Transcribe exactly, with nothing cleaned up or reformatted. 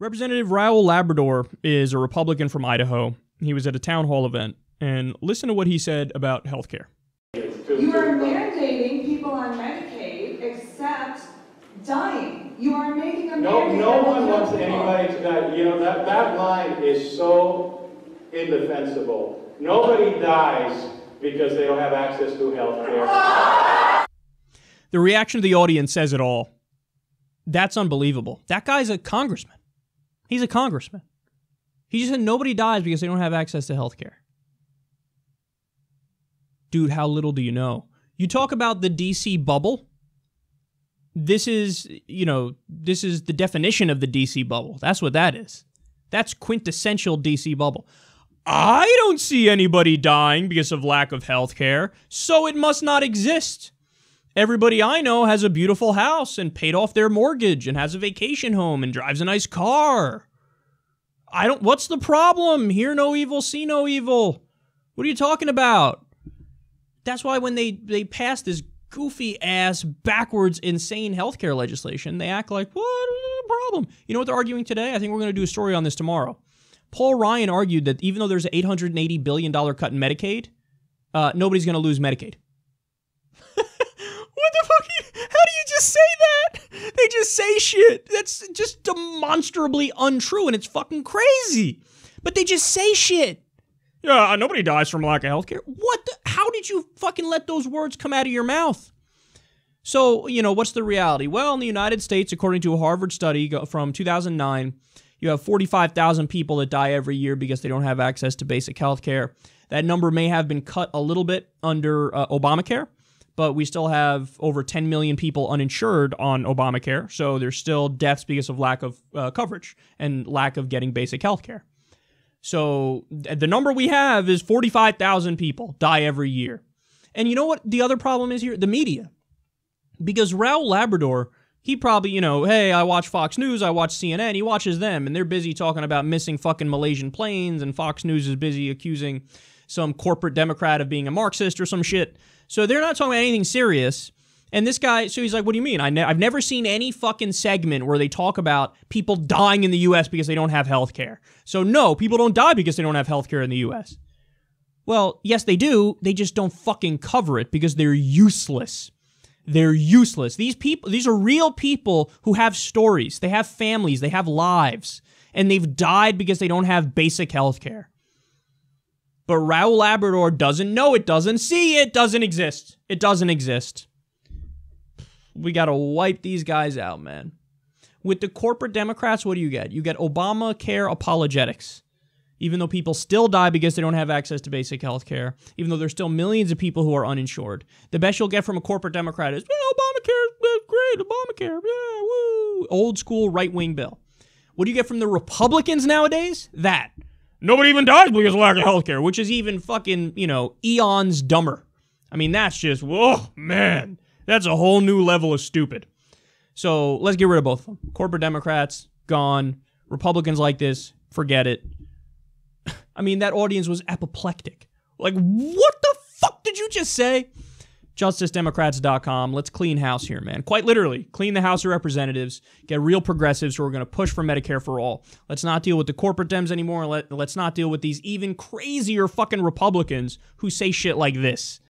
Representative Raul Labrador is a Republican from Idaho. He was at a town hall event, and listen to what he said about health care. You are mandating people on Medicaid except dying. You are making a no, mandate. No one wants anybody to die. You know, that, that line is so indefensible. Nobody dies because they don't have access to health care. The reaction of the audience says it all. That's unbelievable. That guy's a congressman. He's a congressman. He just said nobody dies because they don't have access to health care. Dude, how little do you know? You talk about the D C bubble. This is, you know, this is the definition of the D C bubble. That's what that is. That's quintessential D C bubble. I don't see anybody dying because of lack of health care, so it must not exist. Everybody I know has a beautiful house and paid off their mortgage and has a vacation home and drives a nice car. I don't, what's the problem? Hear no evil, see no evil. What are you talking about? That's why when they, they pass this goofy-ass, backwards, insane healthcare legislation, they act like, what is the problem? You know what they're arguing today? I think we're going to do a story on this tomorrow. Paul Ryan argued that even though there's an eight hundred eighty billion dollars cut in Medicaid, uh, nobody's going to lose Medicaid. What the fuck? How do you just say that? They just say shit. That's just demonstrably untrue, and it's fucking crazy. But they just say shit. Yeah, nobody dies from lack of healthcare. What the? How did you fucking let those words come out of your mouth? So, you know, what's the reality? Well, in the United States, according to a Harvard study from two thousand nine, you have forty-five thousand people that die every year because they don't have access to basic healthcare. That number may have been cut a little bit under uh, Obamacare, but we still have over ten million people uninsured on Obamacare, so there's still deaths because of lack of uh, coverage and lack of getting basic healthcare. So the number we have is forty-five thousand people die every year. And you know what the other problem is here? The media. Because Raul Labrador, he probably, you know, hey, I watch Fox News, I watch C N N, he watches them, and they're busy talking about missing fucking Malaysian planes, and Fox News is busy accusing some corporate Democrat of being a Marxist or some shit. So they're not talking about anything serious. And this guy, so he's like, what do you mean? I ne- I've never seen any fucking segment where they talk about people dying in the U S because they don't have health care. So no, people don't die because they don't have health care in the U S. Well, yes, they do. They just don't fucking cover it because they're useless. They're useless. These people, these are real people who have stories. They have families. They have lives. And they've died because they don't have basic health care. But Raul Labrador doesn't know it, doesn't see it, doesn't exist. It doesn't exist. We got to wipe these guys out, man. With the corporate Democrats, what do you get? You get Obamacare apologetics. Even though people still die because they don't have access to basic health care, even though there's still millions of people who are uninsured. The best you'll get from a corporate Democrat is, well, Obamacare, great, Obamacare, yeah, woo. Old school right-wing bill. What do you get from the Republicans nowadays? That. Nobody even dies because of lack of health care, which is even fucking, you know, eons dumber. I mean, that's just, whoa, man. That's a whole new level of stupid. So let's get rid of both of them. Corporate Democrats, gone. Republicans like this, forget it. I mean, that audience was apoplectic. Like, what the fuck did you just say? Justice Democrats dot com. Let's clean house here, man. Quite literally, clean the House of Representatives, get real progressives who are going to push for Medicare for all. Let's not deal with the corporate Dems anymore. Let, let's not deal with these even crazier fucking Republicans who say shit like this.